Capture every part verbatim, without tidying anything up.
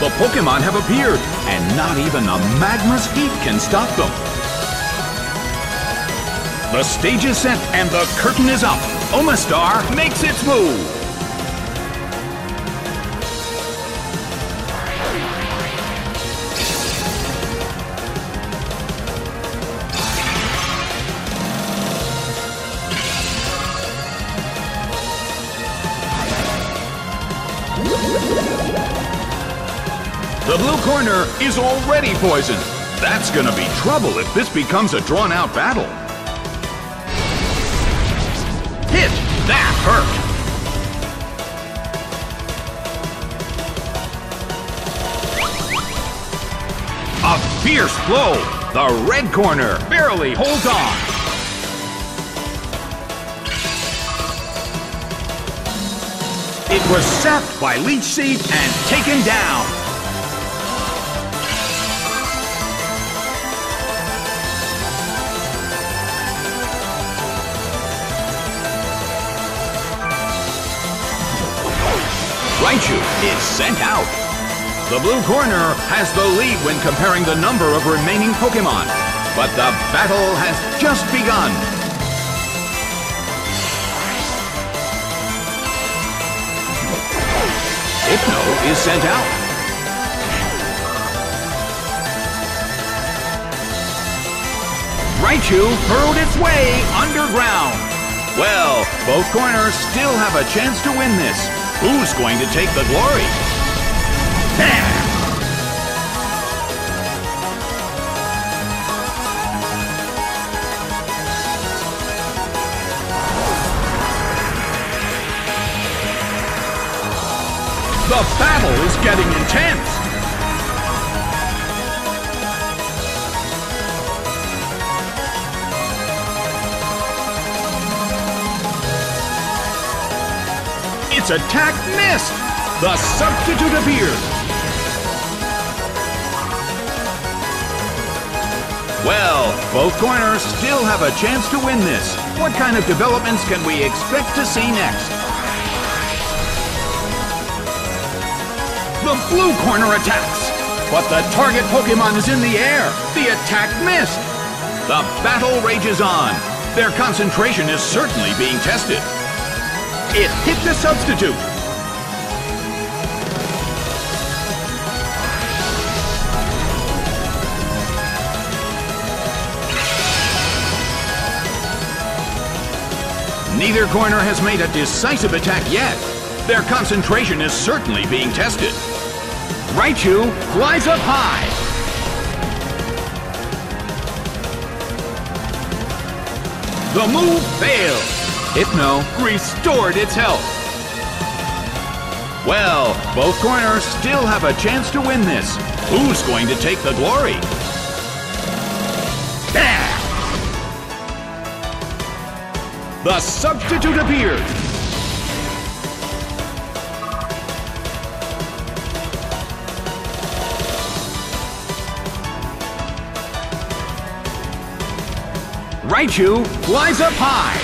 The Pokémon have appeared, and not even the magma's heat can stop them. The stage is set, and the curtain is up. Omastar makes its move. The blue corner is already poisoned. That's gonna be trouble if this becomes a drawn-out battle. Hit! That hurt! A fierce blow! The red corner barely holds on. It was sapped by Leech Seed and taken down. Raichu is sent out. The blue corner has the lead when comparing the number of remaining Pokémon, but the battle has just begun. Hypno is sent out. Raichu hurled its way underground. Well, both corners still have a chance to win this. Who's going to take the glory? Bam! The battle is getting intense! Its attack missed! The substitute appeared! Well, both corners still have a chance to win this. What kind of developments can we expect to see next? The blue corner attacks, but the target Pokémon is in the air. The attack missed. The battle rages on. Their concentration is certainly being tested. It hit the substitute. Neither corner has made a decisive attack yet. Their concentration is certainly being tested. Raichu flies up high! The move failed! Hypno restored its health! Well, both corners still have a chance to win this. Who's going to take the glory? Bam! The substitute appeared! Raichu flies up high!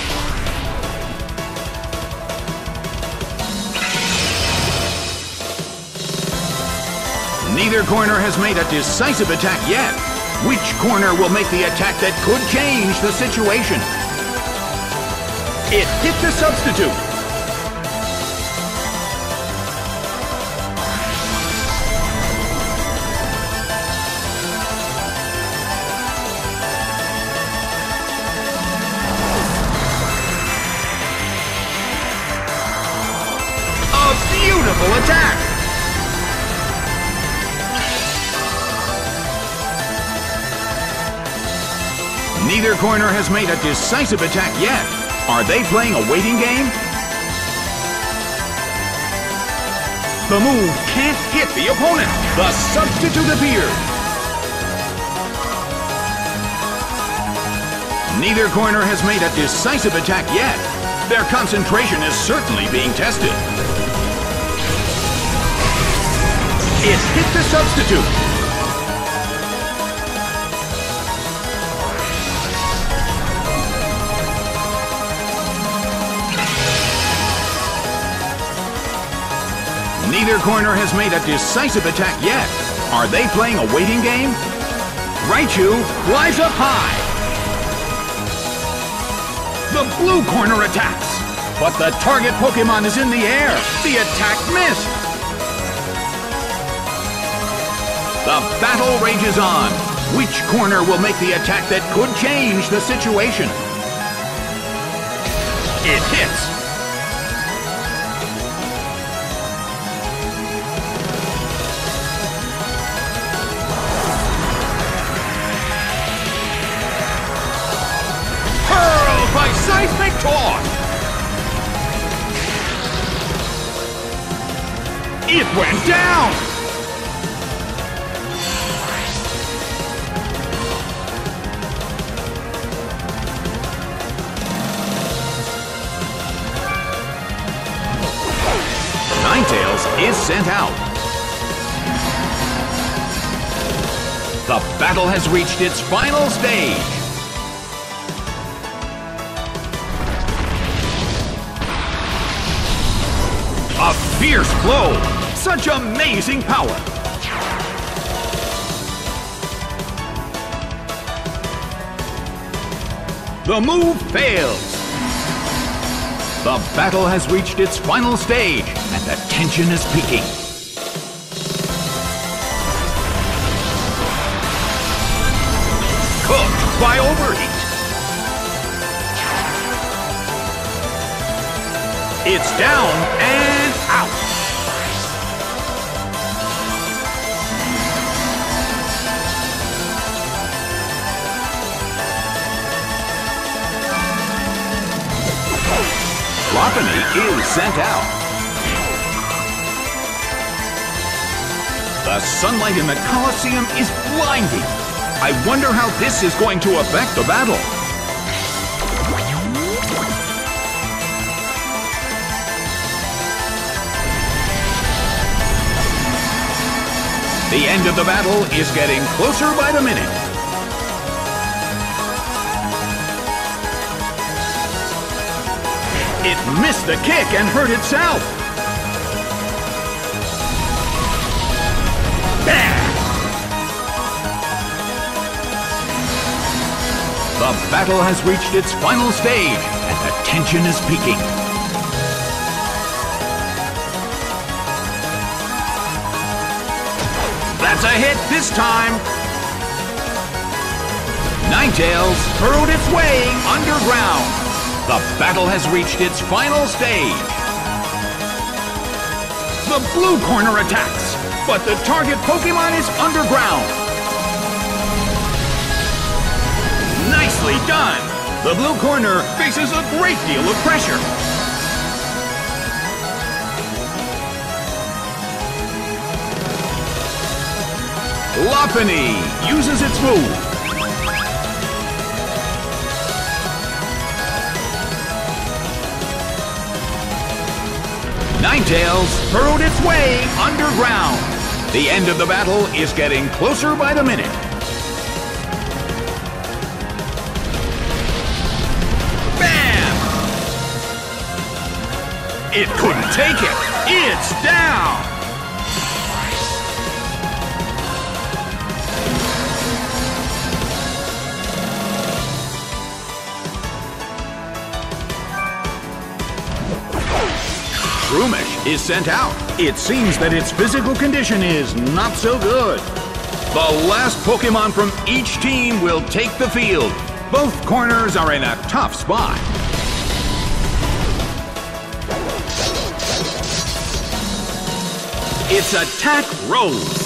Neither corner has made a decisive attack yet. Which corner will make the attack that could change the situation? It hit the substitute! Attack! Neither corner has made a decisive attack yet. Are they playing a waiting game? The move can't hit the opponent. The substitute appeared. Neither corner has made a decisive attack yet. Their concentration is certainly being tested. It hit the substitute. Neither corner has made a decisive attack yet. Are they playing a waiting game? Raichu flies up high. The blue corner attacks, but the target Pokémon is in the air. The attack missed. The battle rages on. Which corner will make the attack that could change the situation? It hits. Seismic Toss! It went down! Ninetales is sent out. The battle has reached its final stage. A fierce blow! Such amazing power! The move fails! The battle has reached its final stage, and the tension is peaking. Cooked by overheat! It's down and... out. Lopunny is sent out. The sunlight in the Colosseum is blinding. I wonder how this is going to affect the battle. The end of the battle is getting closer by the minute. It missed the kick and hurt itself. Bam! The battle has reached its final stage, and the tension is peaking. That's a hit this time! Ninetales hurled its way underground. The battle has reached its final stage. The blue corner attacks, but the target Pokémon is underground. Nicely done! The blue corner faces a great deal of pressure. Lopunny uses its move. Ninetales hurled its way underground. The end of the battle is getting closer by the minute. Bam! It couldn't take it. It's down! Shroomish is sent out. It seems that its physical condition is not so good. The last Pokémon from each team will take the field. Both corners are in a tough spot. Its attack rolls.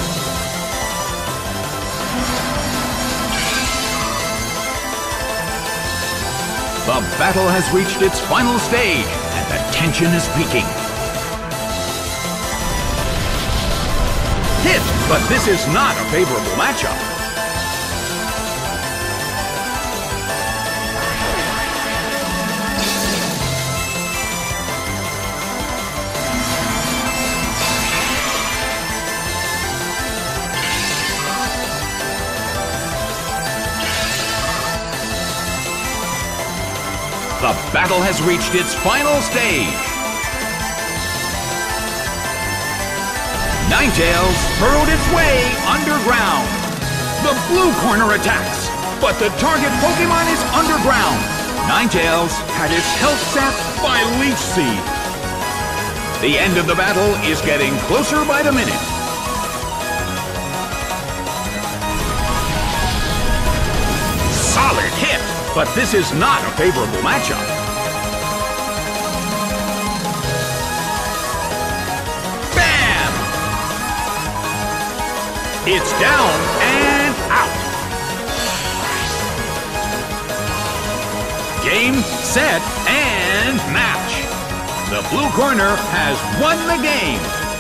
The battle has reached its final stage, and the tension is peaking. Hit, but this is not a favorable matchup. The battle has reached its final stage. Ninetales burrowed its way underground. The blue corner attacks, but the target Pokémon is underground. Ninetales had its health sapped by Leech Seed. The end of the battle is getting closer by the minute. Solid hit, but this is not a favorable matchup. Bam! It's down and out. Game, set, and match. The blue corner has won the game.